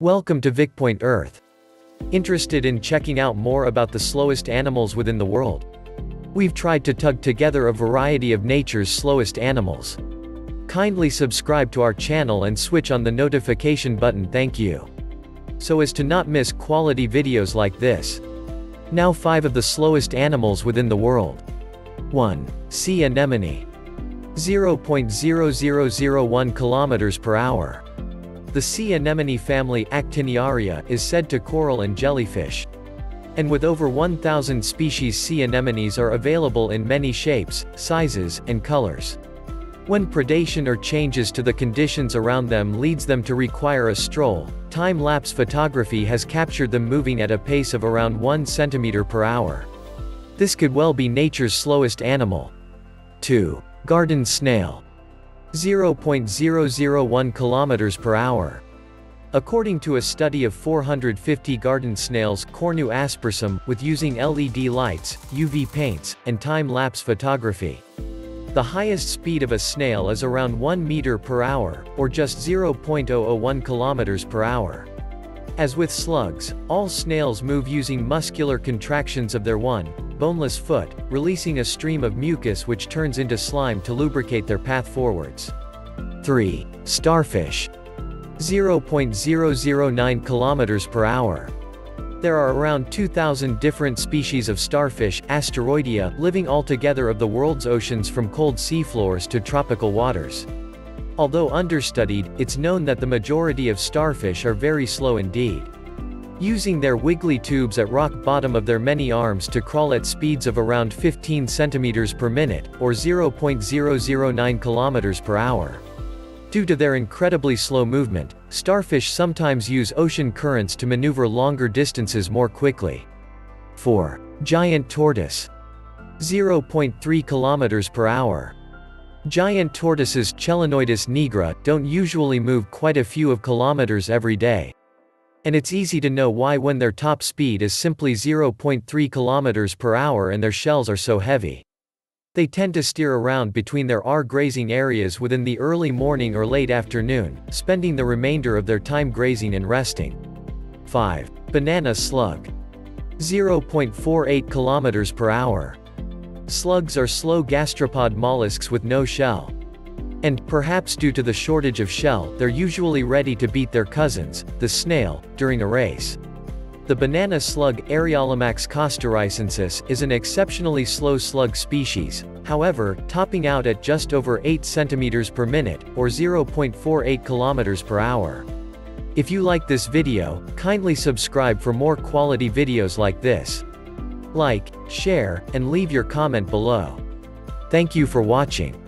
Welcome to VicPoint Earth. Interested in checking out more about the slowest animals within the world? We've tried to tug together a variety of nature's slowest animals. Kindly subscribe to our channel and switch on the notification button, thank you, so as to not miss quality videos like this. Now 5 of the slowest animals within the world. 1. Sea anemone. 0.0001 kilometers per hour. The sea anemone family Actiniaria is said to coral and jellyfish. And with over 1,000 species, sea anemones are available in many shapes, sizes, and colors. When predation or changes to the conditions around them leads them to require a stroll, time-lapse photography has captured them moving at a pace of around 1 cm per hour. This could well be nature's slowest animal. 2. Garden snail. 0.001 kilometers per hour. According to a study of 450 garden snails, Cornu aspersum, with using LED lights, UV paints, and time-lapse photography. The highest speed of a snail is around 1 meter per hour, or just 0.001 kilometers per hour. As with slugs, all snails move using muscular contractions of their one, boneless foot, releasing a stream of mucus which turns into slime to lubricate their path forwards. 3. Starfish. 0.009 kilometers per hour. There are around 2,000 different species of starfish, Asteroidea, living altogether of the world's oceans from cold seafloors to tropical waters. Although understudied, it's known that the majority of starfish are very slow indeed, using their wiggly tubes at rock bottom of their many arms to crawl at speeds of around 15 centimeters per minute, or 0.009 kilometers per hour. Due to their incredibly slow movement, starfish sometimes use ocean currents to maneuver longer distances more quickly. 4. Giant tortoise. 0.3 kilometers per hour. Giant tortoises, Chelonoidis nigra, don't usually move quite a few of kilometers every day. And it's easy to know why when their top speed is simply 0.3 kilometers per hour and their shells are so heavy. They tend to steer around between their grazing areas within the early morning or late afternoon, spending the remainder of their time grazing and resting. 5. Banana slug. 0.48 kilometers per hour. Slugs are slow gastropod mollusks with no shell. And, perhaps due to the shortage of shell, they're usually ready to beat their cousins, the snail, during a race. The banana slug, Areolomax costaricensis, is an exceptionally slow slug species, however, topping out at just over 8 centimeters per minute, or 0.48 kilometers per hour. If you like this video, kindly subscribe for more quality videos like this. Like, share, and leave your comment below. Thank you for watching.